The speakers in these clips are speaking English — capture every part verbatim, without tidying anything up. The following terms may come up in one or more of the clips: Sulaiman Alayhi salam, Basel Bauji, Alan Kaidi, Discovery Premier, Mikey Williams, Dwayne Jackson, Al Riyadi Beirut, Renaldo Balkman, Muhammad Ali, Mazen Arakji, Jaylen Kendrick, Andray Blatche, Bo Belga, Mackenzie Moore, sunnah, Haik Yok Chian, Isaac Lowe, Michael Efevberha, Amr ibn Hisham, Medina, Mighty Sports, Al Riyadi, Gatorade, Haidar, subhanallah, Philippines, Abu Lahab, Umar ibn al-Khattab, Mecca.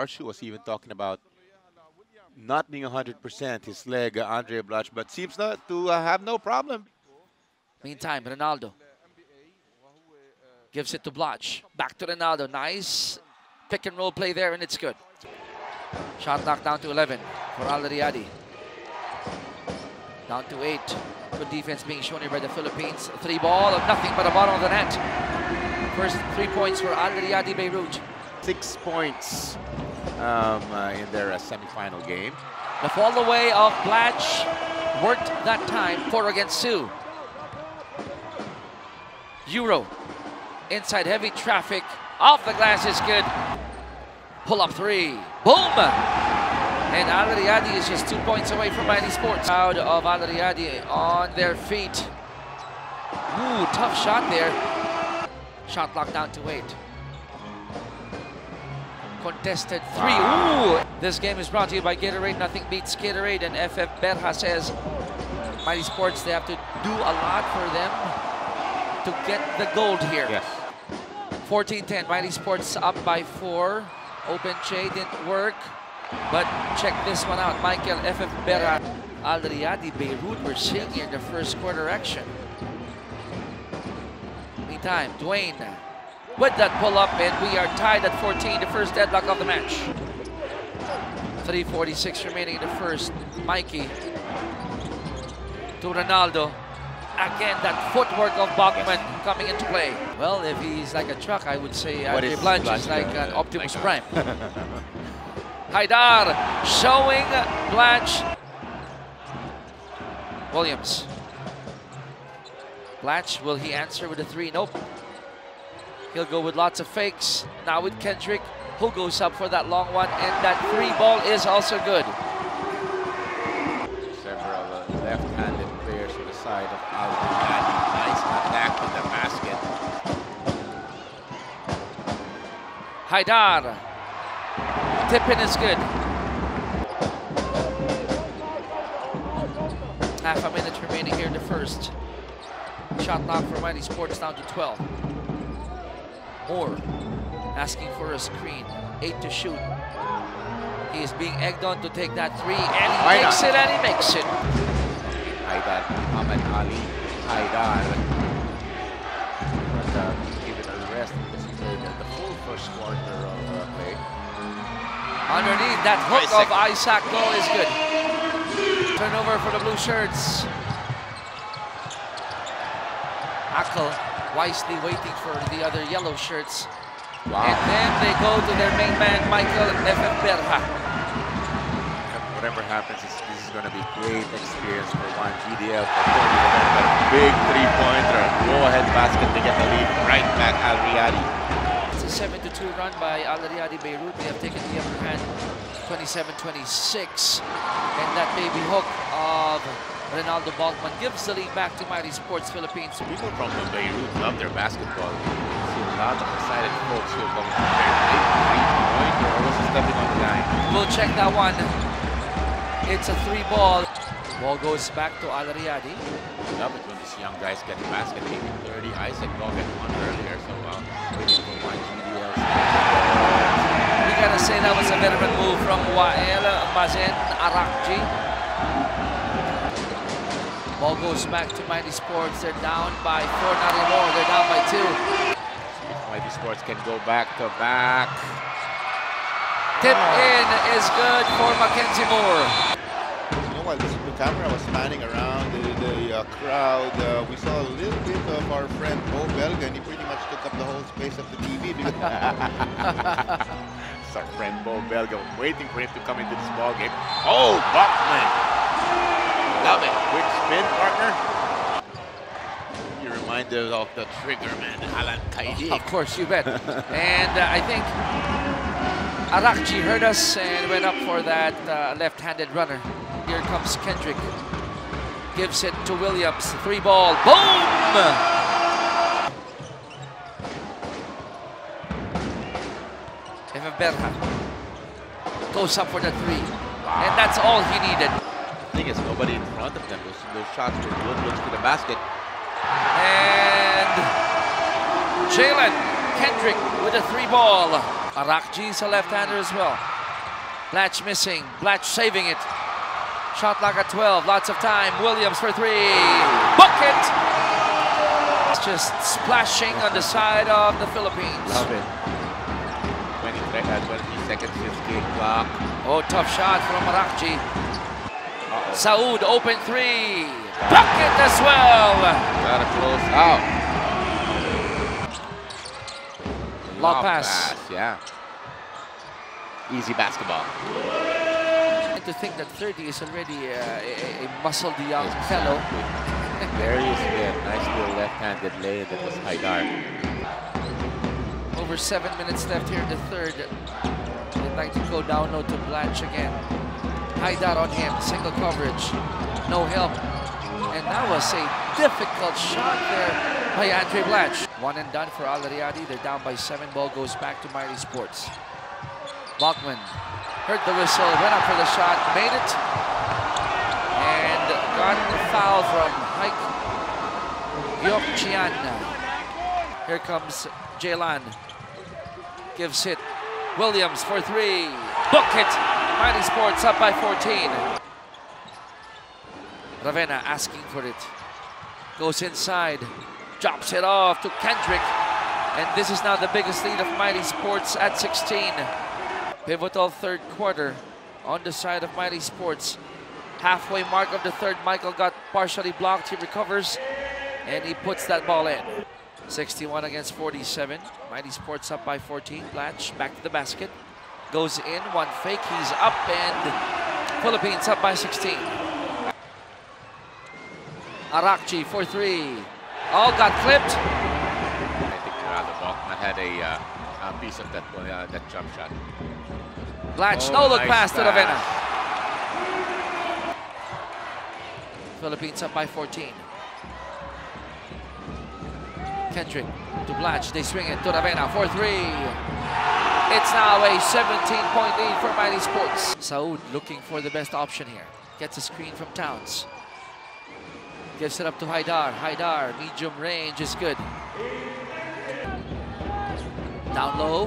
Arakji was even talking about not being one hundred percent, his leg, uh, Andray Blatche, but seems not to uh, have no problem. Meantime, Renaldo gives it to Blatche. Back to Renaldo. Nice pick and roll play there, and it's good. Shot knocked down to eleven for Al Riyadi. Down to eight. Good defense being shown here by the Philippines. Three ball of nothing but the bottom of the net. First three points for Al Riyadi Beirut. Six points um, uh, in their uh, semi-final game. The fall away of Blatche worked that time. Four against Sue. Euro. Inside heavy traffic. Off the glass is good. Pull up three. Boom! And Al Riyadi is just two points away from Mighty Sports. Crowd of Al Riyadi on their feet. Ooh, tough shot there. Shot locked down to eight. Contested three. Ooh! This game is brought to you by Gatorade. Nothing beats Gatorade. And Efevberha says Mighty Sports, they have to do a lot for them to get the gold here. Yes. fourteen ten. Mighty Sports up by four. Open shade didn't work, but check this one out. Michael Efevberha, Al Riyadi Beirut were seeing here in the first quarter action. Meantime, Dwayne with that pull up, and we are tied at fourteen, the first deadlock of the match. three forty-six remaining in the first. Mikey to Renaldo. Again, that footwork of Balkman yes. coming into play. Well, if he's like a truck, I would say Andray Blatche is like an uh, Optimus like Prime. Haidar showing Blatche. Williams. Blatche, will he answer with a three? Nope. He'll go with lots of fakes. Now with Kendrick, who goes up for that long one, and that three ball is also good. Several uh, left-handed players on the side of Al Riyadi. Nice attack with the basket. Haidar. Tipping is good. Half a minute remaining here in the first. Shot knock for Mighty Sports down to twelve. Moore asking for a screen, eight to shoot. He is being egged on to take that three, and he Haidar. makes it, and he makes it. Haidar, Muhammad Ali, Haidar. But uh, given a rest, this is the full first quarter of the play. Underneath that hook Isaac. of Isaac Lowe is good. Turnover for the blue shirts. Ackle. Wisely waiting for the other yellow shirts. Wow. And then they go to their main man, Michael Efevberha. Whatever happens, this, this is going to be great experience for one G D L. For a big three-pointer. Go-ahead basket to get the lead. Right back, Al Riyadi. It's a seven to two run by Al Riyadi Beirut. They have taken the upper hand twenty-seven twenty-six. And that baby hook of Renaldo Balkman gives the lead back to Mighty Sports Philippines. People from Beirut love their basketball. See a lot of excited folks who come from Beirut. They're always stepping on the line. We'll check that one. It's a three ball. Ball goes back to Al Riyadi. Love it when these young guys get the basket. eighteen thirty. Isaac Lowe got one earlier, so uh, waiting for one G D L. We gotta say that was a veteran move from Wael Mazen Arakji. Ball goes back to Mighty Sports. They're down by four, not anymore. They're down by two. Mighty Sports can go back to back. Tip oh. in is good for Mackenzie Moore. You know what? The camera was panning around the, the uh, crowd. Uh, we saw a little bit of our friend Bo Belga, and he pretty much took up the whole space of the T V. It's our friend Bo Belga waiting for him to come into this ball game. Oh, Bachman! Love it. Quick spin, partner. You remind us of the trigger man, Alan Kaidi. Oh, of course, you bet. And uh, I think Arakji heard us and went up for that uh, left-handed runner. Here comes Kendrick. Gives it to Williams. Three ball. Boom! Efevberha goes up for the three. Wow. And that's all he needed. Is nobody in front of them. Those, those shots were good looks to the basket. And Jaylen Kendrick with a three ball. Arakji is a left-hander as well. Blatche missing, Blatche saving it. Shot clock at twelve, lots of time. Williams for three, bucket! It's just splashing on the side of the Philippines. Love it. twenty-three seconds, his game clock. Oh, tough shot from Arakji. Uh-oh. Saud, open three, bucket as well! Gotta close out. Long pass. pass. Yeah. Easy basketball. And to think that thirty is already uh, a, a muscled young exactly. fellow. There he is again. Nice little left-handed lay that was Haidar. Over seven minutes left here in the third. They'd like to go down low to Blatche again. Haidar on him. Single coverage. No help. And that was a difficult shot there by Andray Blatche. One and done for Al Riyadi. They're down by seven. Ball goes back to Mighty Sports. Balkman heard the whistle, went up for the shot, made it. And got the foul from Haik Yok Chian. Here comes Jaylen. Gives it. Williams for three. Book it. Mighty Sports up by fourteen. Ravenna asking for it. Goes inside. Drops it off to Kendrick. And this is now the biggest lead of Mighty Sports at sixteen. Pivotal third quarter on the side of Mighty Sports. Halfway mark of the third, Michael got partially blocked. He recovers and he puts that ball in. sixty-one against forty-seven. Mighty Sports up by fourteen. Blatche back to the basket. Goes in, one fake, he's up, and Philippines up by sixteen. Arakji for three. All got clipped. I think Renaldo Balkman had a, uh, a piece of that, uh, that jump shot. Blatche, oh, no look nice pass, pass to Ravenna. Philippines up by fourteen. Kendrick to Blatche, they swing it to Ravenna for three. It's now a seventeen point lead for Mighty Sports. Saud looking for the best option here. Gets a screen from Towns. Gives it up to Haidar. Haidar, medium range is good. Down low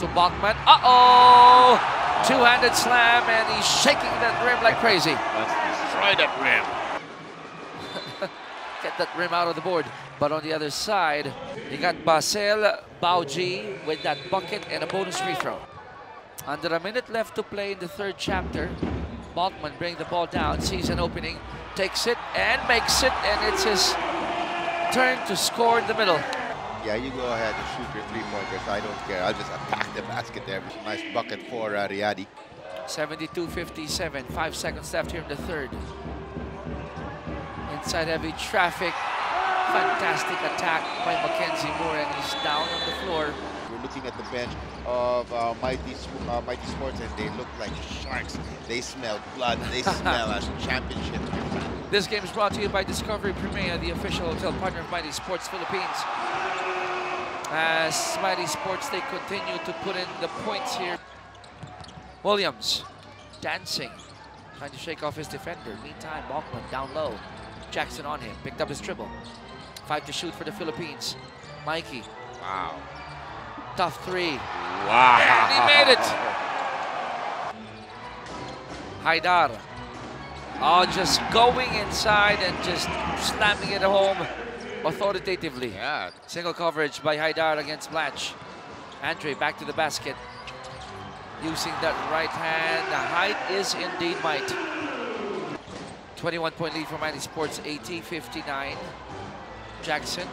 to Balkman. Uh-oh! Two-handed slam, and he's shaking that rim like crazy. Let's destroy that rim. Get that rim out of the board. But on the other side, you got Basel Bauji with that bucket and a bonus free throw. Under a minute left to play in the third chapter. Balkman brings the ball down, sees an opening, takes it and makes it, and it's his turn to score in the middle. Yeah, you go ahead and shoot your three-pointers. I don't care. I'll just attack the basket there. Nice bucket for uh, Riyadi. seventy-two fifty-seven. Five seconds left here in the third. Inside heavy traffic. Fantastic attack by Mackenzie Moore, and he's down on the floor. We're looking at the bench of uh, Mighty, uh, Mighty Sports, and they look like sharks. They smell blood. They smell a championship. This game is brought to you by Discovery Premier, the official hotel partner of Mighty Sports Philippines. As Mighty Sports, they continue to put in the points here. Williams dancing, trying to shake off his defender. Meantime, Balkman down low. Jackson on him, picked up his dribble. Five to shoot for the Philippines. Mikey. Wow. Tough three. Wow. And he made it. Haidar. Oh, just going inside and just slamming it home authoritatively. Yeah. Single coverage by Haidar against Blatche. Andray back to the basket. Using that right hand. The height is indeed might. twenty-one point lead for Mighty Sports, eighty fifty-nine. Jackson.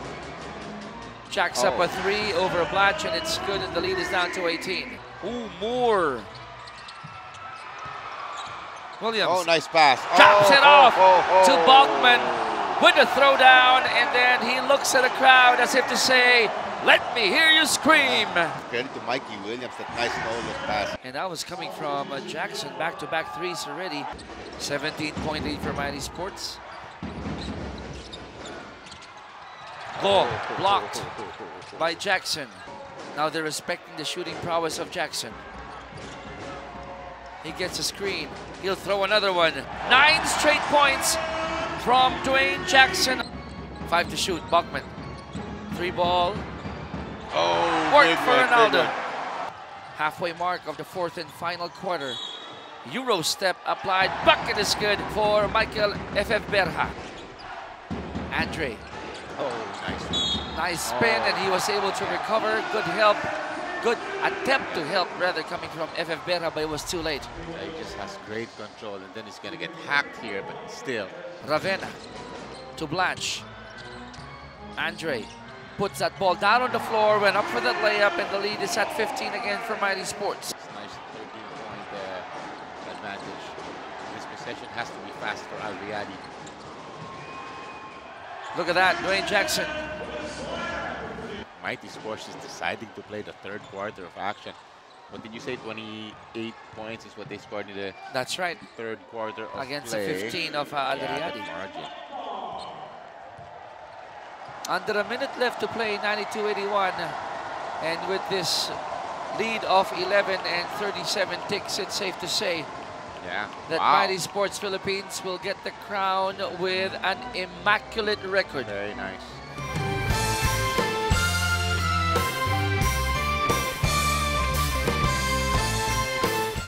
Jacks oh. up a three over Blatche, and it's good, and the lead is down to eighteen. Ooh, Moore. Williams. Oh, nice pass. Chops oh, it oh, off oh, oh, to Balkman with a throwdown, and then he looks at the crowd as if to say, let me hear you scream. Credit to Mikey Williams, that nice no-look pass. And that was coming from uh, Jackson, back-to-back threes already. seventeen point lead for Mighty Sports. Ball blocked by Jackson. Now they're respecting the shooting prowess of Jackson. He gets a screen. He'll throw another one. Nine straight points from Dwayne Jackson. Five to shoot. Balkman. Three ball. Oh, work for Ronaldo. Halfway mark of the fourth and final quarter. Euro step applied, bucket is good for Michael Efevberha. Andray. Oh, nice. Nice spin, oh. And he was able to recover. Good help, good attempt to help, rather, coming from Efevberha, but it was too late. Yeah, he just has great control, and then he's going to get hacked here, but still. Ravenna to Blatche. Andray puts that ball down on the floor, went up for that layup, and the lead is at fifteen again for Mighty Sports. It's nice thirteen point uh, advantage. This possession has to be fast for Al Riyadi. Look at that, Dwayne Jackson. Mighty Sports is deciding to play the third quarter of action. What did you say, twenty-eight points is what they scored in the That's right. third quarter of Against play. Against the fifteen of uh, Al Riyadi. Yeah, margin. Under a minute left to play, ninety-two eighty-one. And with this lead of eleven and thirty-seven ticks, it's safe to say yeah. that wow. Mighty Sports Philippines will get the crown with an immaculate record. Very nice.